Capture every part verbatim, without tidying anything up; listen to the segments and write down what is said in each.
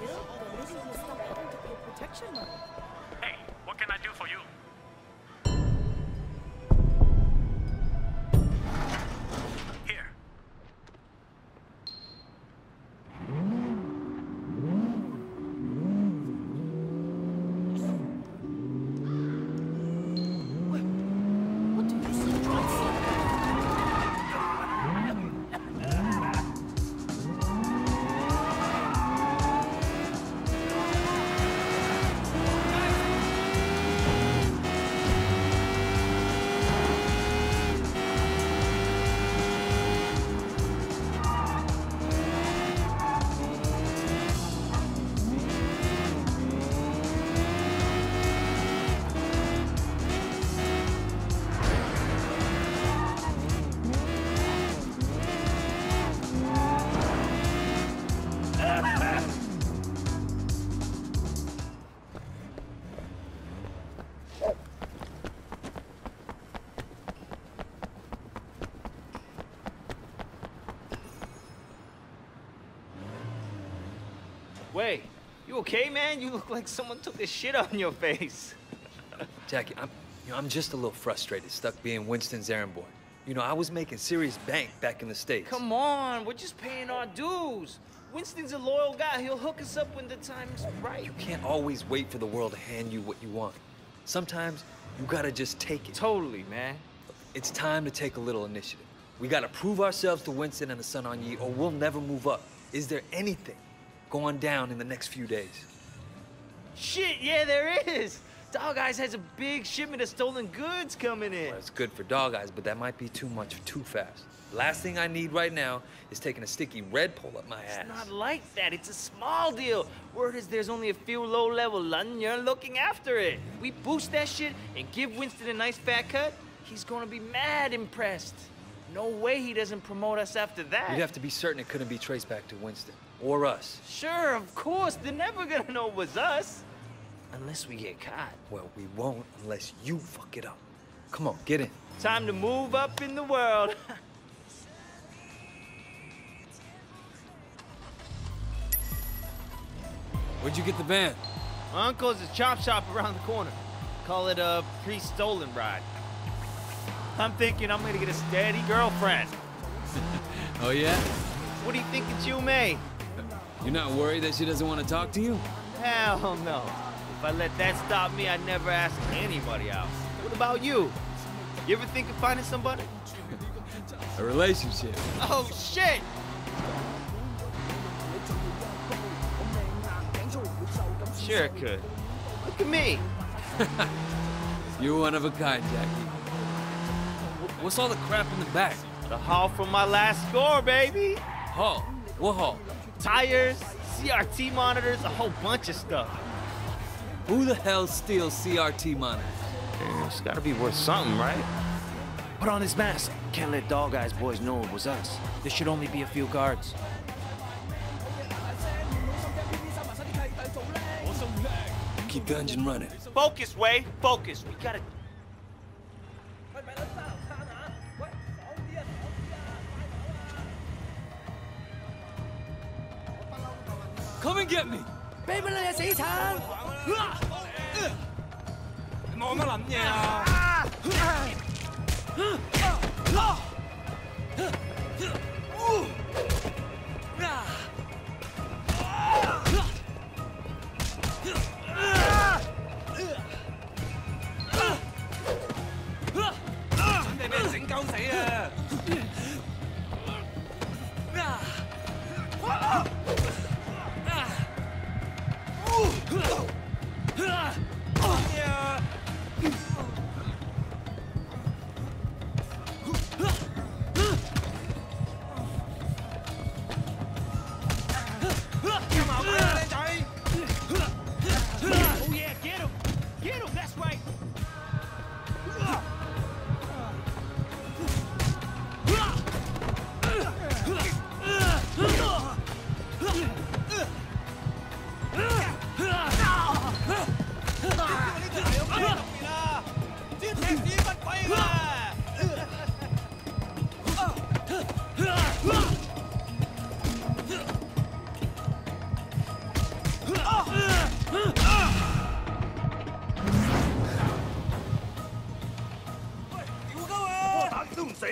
Hey, what can I do for you? Here. What do you see, Johnson? Wait, you okay, man? You look like someone took this shit on your face. Jackie, I'm, you know, I'm just a little frustrated, stuck being Winston's errand boy. You know, I was making serious bank back in the States. Come on, we're just paying our dues. Winston's a loyal guy. He'll hook us up when the time's right. You can't always wait for the world to hand you what you want. Sometimes you gotta just take it. Totally, man. It's time to take a little initiative. We gotta prove ourselves to Winston and the Sun On Yee, or we'll never move up. Is there anything going down in the next few days? Shit, yeah, there is! Dogeyes has a big shipment of stolen goods coming in. Well, it's good for Dogeyes, but that might be too much too fast. Last thing I need right now is taking a sticky red pole up my ass. It's not like that. It's a small deal. Word is there's only a few low-level Londoners looking after it. We boost that shit and give Winston a nice fat cut, he's gonna be mad impressed. No way he doesn't promote us after that. You'd have to be certain it couldn't be traced back to Winston. Or us. Sure, of course. They're never gonna know it was us. Unless we get caught. Well, we won't unless you fuck it up. Come on, get in. Time to move up in the world. Where'd you get the van? My uncle has a chop shop around the corner. Call it a pre-stolen ride. I'm thinking I'm gonna get a steady girlfriend. Oh, yeah? What do you think of you, May? You're not worried that she doesn't want to talk to you? Hell no. If I let that stop me, I'd never ask anybody out. What about you? You ever think of finding somebody? A relationship. Oh, shit! Sure it could. Look at me. You're one of a kind, Jackie. What's all the crap in the back? The haul from my last score, baby. Haul? What haul? Tires, C R T monitors, a whole bunch of stuff. Who the hell steals C R T monitors? Damn, it's gotta be worth something, right? Put on this mask. Can't let Dogeyes boys know it was us. There should only be a few guards. Keep the engine running. Focus, Wei. Focus. We gotta... Come and get me!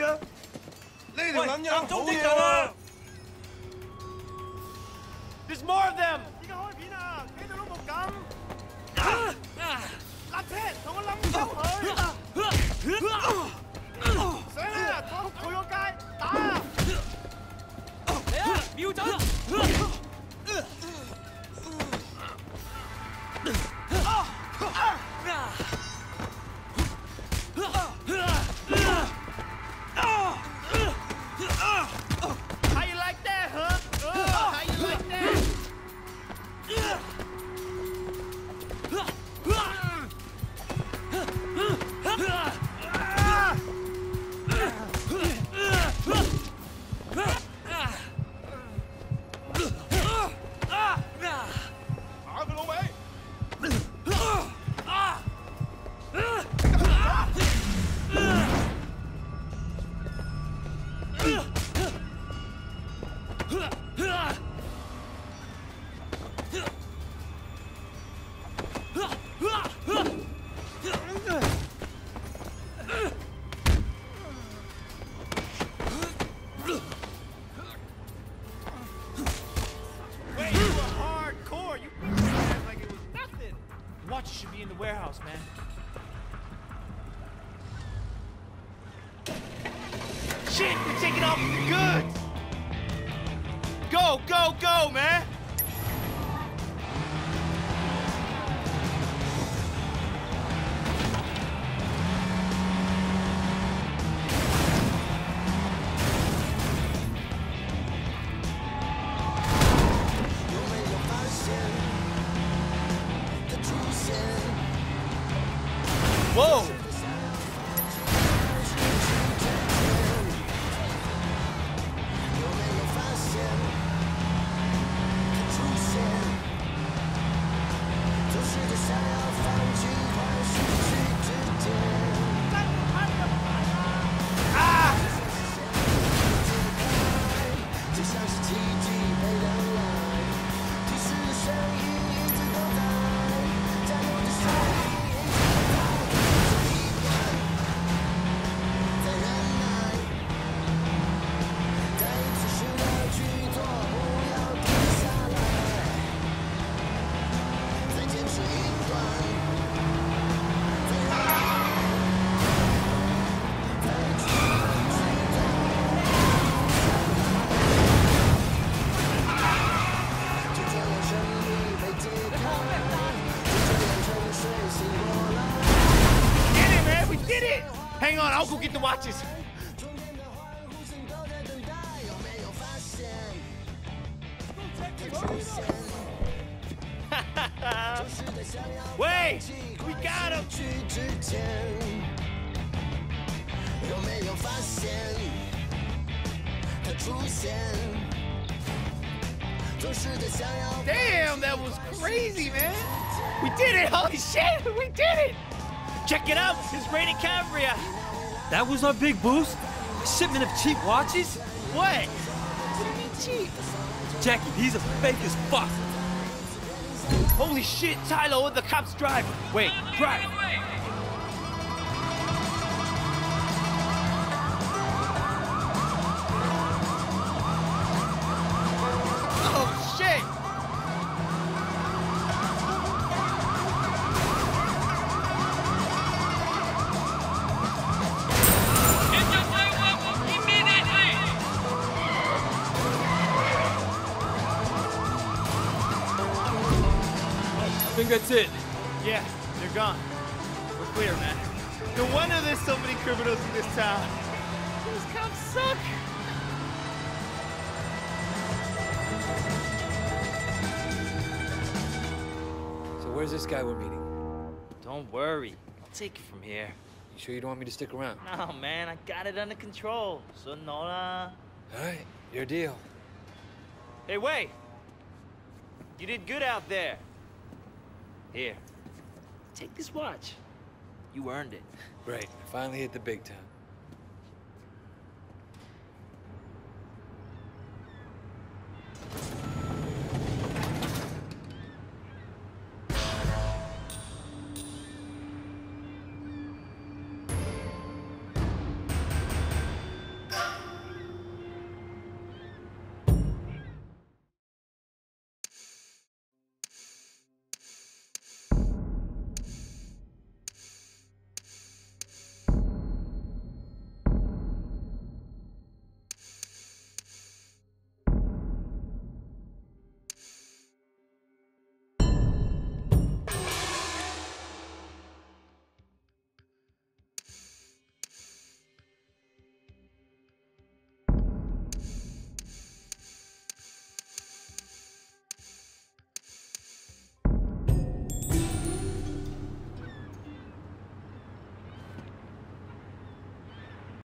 去啊！呢條撚樣好嘢啊 ！There's more of them！ 而家開片啊，企到碌木咁。辣車同我冧鳩佢！上啊！拖佢個街打啊！嚟啊！瞄準！ Watches. Wait, we got him. Damn, that was crazy, man. We did it. Holy shit, we did it. Check it out. It's Brady Cabria. That was our big boost? A shipment of cheap watches? What? What do you mean cheap? Jackie, he's a fake as fuck. Holy shit, Tylo, the cop's driving. Wait, drive. Oh, shit. I think that's it. Yeah, they're gone. We're clear, man. No wonder there's so many criminals in this town. These cops suck. So where's this guy we're meeting? Don't worry. I'll take you from here. You sure you don't want me to stick around? No, man. I got it under control. Sonora. All right. Your deal. Hey, wait. You did good out there. Here, take this watch. You earned it. Right, I finally hit the big time.